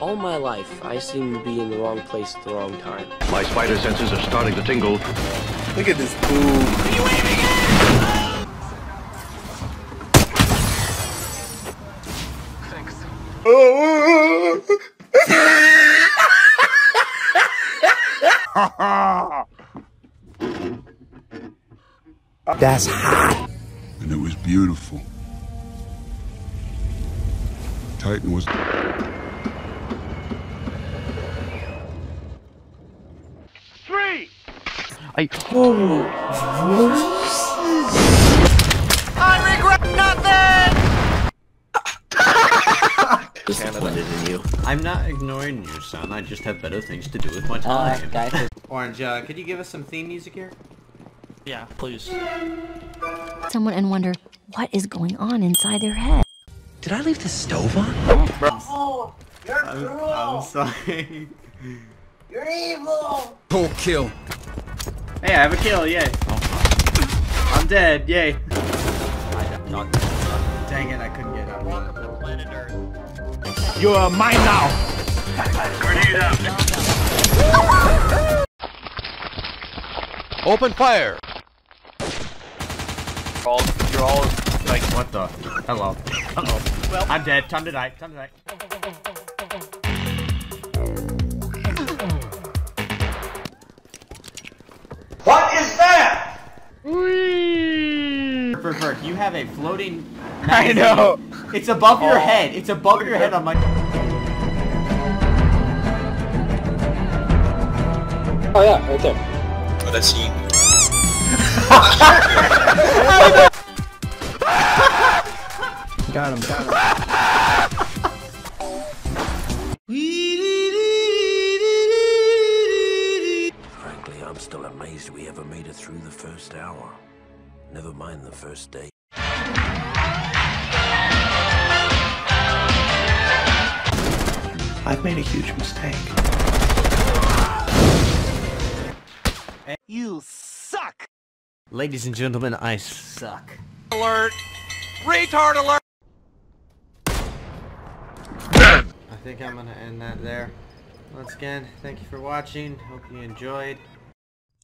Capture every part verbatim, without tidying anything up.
All my life, I seem to be in the wrong place at the wrong time. My spider senses are starting to tingle. Look at this boob. Are you aiming at? Thanks. That's hot. And it was beautiful. Titan was... I I regret nothing. Disappointed in you. I'm not ignoring you, son. I just have better things to do with my time. Uh, guys. Orange, uh, could you give us some theme music here? Yeah, please. Someone and wonder what is going on inside their head. Did I leave the stove on? Oh, you're I'm, cruel. I'm sorry. You're evil. Full kill. Hey, I have a kill, yay! Oh, I'm dead, yay! I'm not dead. Dang it, I couldn't get up. Welcome to planet Earth. You are mine now! Grenade up! Open fire! You're all, you're all, like, what the? Hello. Uh-oh. Well, I'm dead. Time to die. Time to die. You have a floating magazine. I know. It's above oh. your head. It's above your head on my. Oh yeah, right there. Oh, that's you. Got him. Got him. Frankly, I'm still amazed we ever made it through the first hour. Never mind the first day. I've made a huge mistake. You suck! Ladies and gentlemen, I suck. Alert! Retard alert! I think I'm gonna end that there. Once again, thank you for watching. Hope you enjoyed.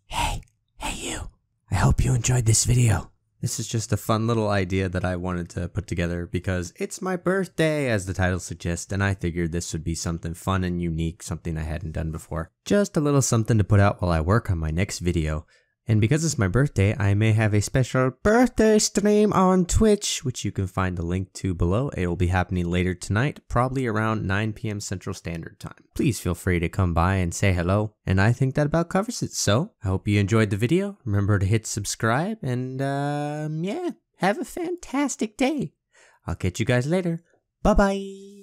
Hey! Hey you! I hope you enjoyed this video. This is just a fun little idea that I wanted to put together because it's my birthday, as the title suggests, and I figured this would be something fun and unique, something I hadn't done before. Just a little something to put out while I work on my next video. And because it's my birthday, I may have a special birthday stream on Twitch, which you can find the link to below. It will be happening later tonight, probably around nine P M Central Standard Time. Please feel free to come by and say hello. And I think that about covers it. So I hope you enjoyed the video. Remember to hit subscribe and um, yeah, have a fantastic day. I'll catch you guys later. Bye bye.